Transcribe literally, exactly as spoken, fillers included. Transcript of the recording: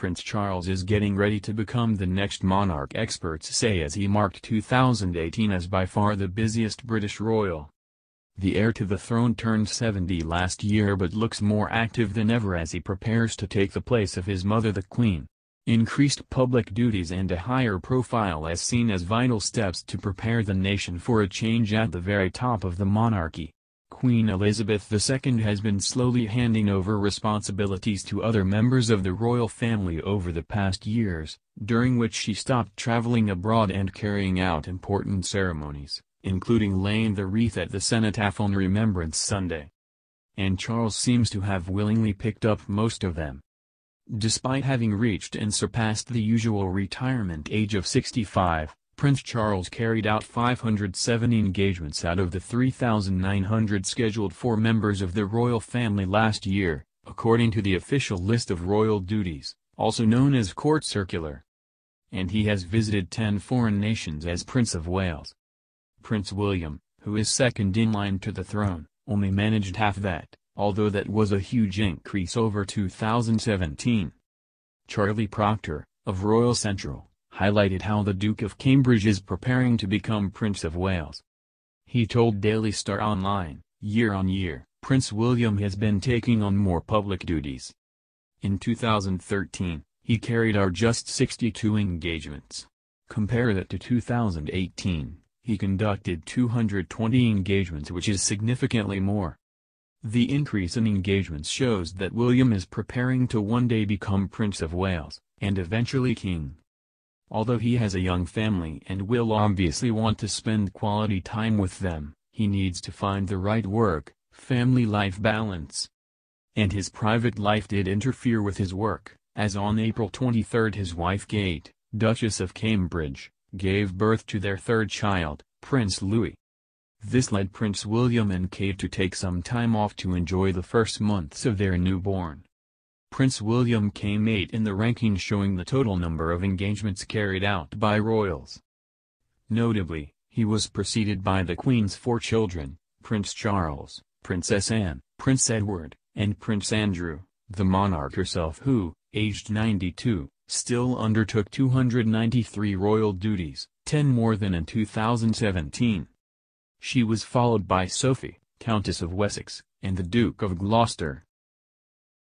Prince Charles is getting ready to become the next monarch, experts say, as he marked two thousand eighteen as by far the busiest British royal. The heir to the throne turned seventy last year but looks more active than ever as he prepares to take the place of his mother the Queen. Increased public duties and a higher profile as seen as vital steps to prepare the nation for a change at the very top of the monarchy. Queen Elizabeth the Second has been slowly handing over responsibilities to other members of the royal family over the past years, during which she stopped traveling abroad and carrying out important ceremonies, including laying the wreath at the cenotaph on Remembrance Sunday. And Charles seems to have willingly picked up most of them. Despite having reached and surpassed the usual retirement age of sixty-five, Prince Charles carried out five hundred seven engagements out of the three thousand nine hundred scheduled for members of the royal family last year, according to the official list of royal duties, also known as Court Circular. And he has visited ten foreign nations as Prince of Wales. Prince William, who is second in line to the throne, only managed half that, although that was a huge increase over two thousand seventeen. Charlie Proctor, of Royal Central, highlighted how the Duke of Cambridge is preparing to become Prince of Wales. He told Daily Star Online, "Year on year, Prince William has been taking on more public duties. In two thousand thirteen, he carried out just sixty-two engagements. Compare that to two thousand eighteen, he conducted two hundred twenty engagements, which is significantly more." The increase in engagements shows that William is preparing to one day become Prince of Wales, and eventually King. Although he has a young family and will obviously want to spend quality time with them, he needs to find the right work-family life balance. And his private life did interfere with his work, as on April twenty-third his wife Kate, Duchess of Cambridge, gave birth to their third child, Prince Louis. This led Prince William and Kate to take some time off to enjoy the first months of their newborn. Prince William came eighth in the ranking showing the total number of engagements carried out by royals. Notably, he was preceded by the Queen's four children, Prince Charles, Princess Anne, Prince Edward, and Prince Andrew, the monarch herself who, aged ninety-two, still undertook two hundred ninety-three royal duties, ten more than in two thousand seventeen. She was followed by Sophie, Countess of Wessex, and the Duke of Gloucester,